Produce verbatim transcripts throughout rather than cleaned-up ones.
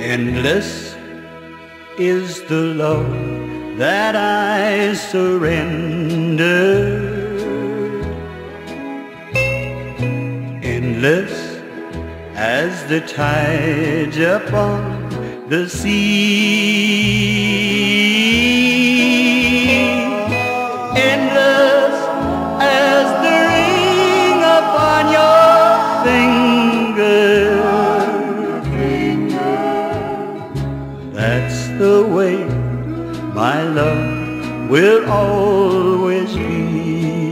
Endless is the love that I surrendered. Endless as the tide upon the sea. Endless as the ring upon your finger. That's the way my love will always be.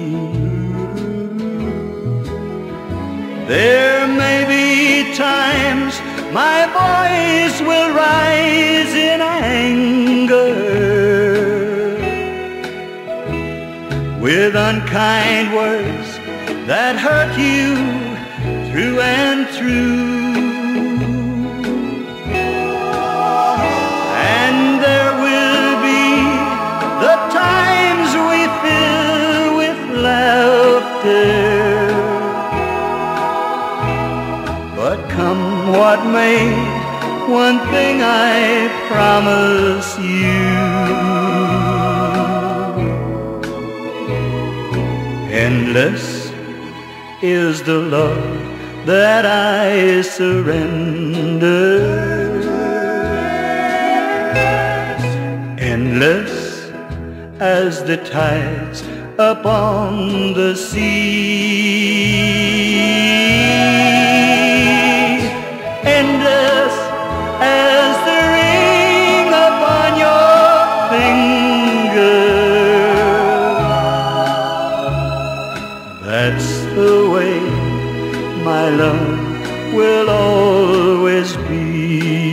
There may be times my voice will rise in anger with unkind words that hurt you through and through. But come what may, one thing I promise you. Endless is the love that I surrender. Endless as the tides upon the sea. Endless as the ring upon your finger. That's the way my love will always be.